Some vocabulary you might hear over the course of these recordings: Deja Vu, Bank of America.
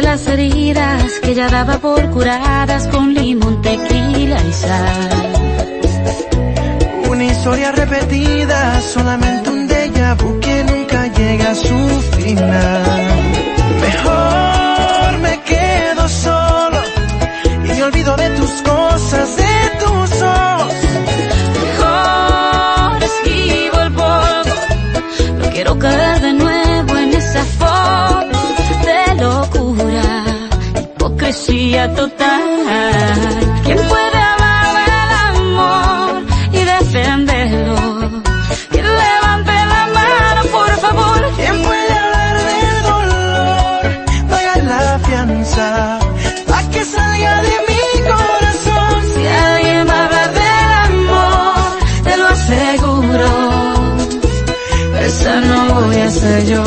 de las heridas que ya daba por curadas con limón, tequila y sal. Una historia repetida, solamente un déjà vu que nunca llega a su final. Mejor me quedo solo y me olvido de tus cosas, de tus ojos. Mejor esquivo el polvo, no quiero caer de nuevo en esa forma de locura, hipocresía total. ¿Quién puede amar el amor y defenderlo? Que levante la mano, por favor. ¿Quién puede hablar del dolor, pagar la fianza pa' que salga de mi corazón? Si alguien me habla del amor, te lo aseguro, esa no voy a ser yo.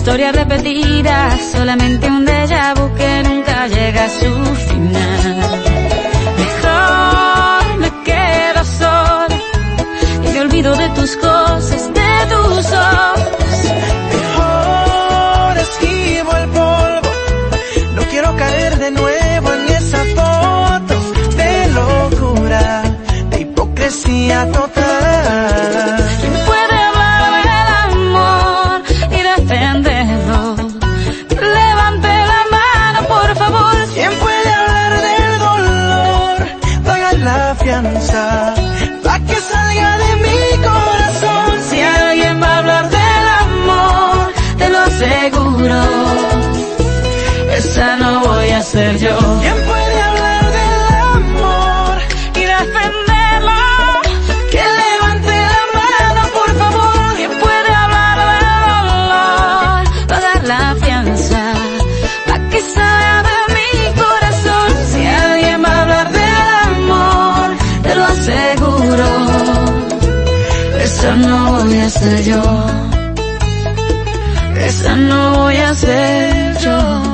Historia repetida, solamente un déjà vu que nunca llega a su final. Mejor me quedo sola y me olvido de tus cosas, de tus ojos. Mejor esquivo el polvo, no quiero caer de nuevo en esa foto de locura, de hipocresía total. Pa' que salga de mi corazón. Si alguien va a hablar del amor, te lo aseguro, esa no voy a ser yo. ¿Quién puede hablar del amor y defenderlo? Que levante la mano, por favor. ¿Quién puede hablar del dolor, pagar la fianza pa' que salga de mi corazón? Si alguien va a hablar del amor, te lo aseguro, esa no voy a ser yo, esa no voy a ser yo.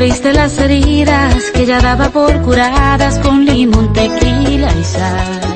abriste las heridas que ya daba por curadas con limón, tequila y sal.